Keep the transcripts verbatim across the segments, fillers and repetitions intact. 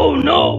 Oh no!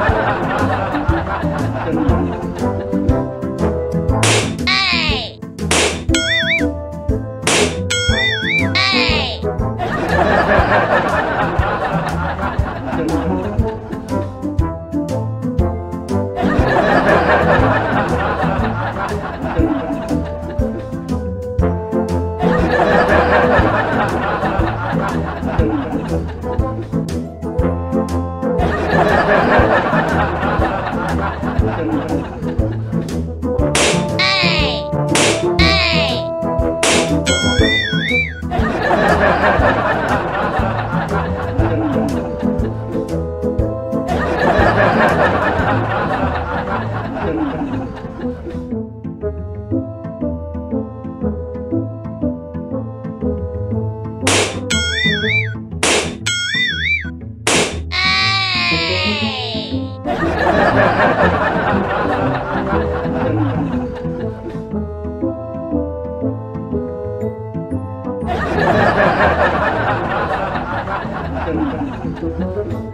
Thank you.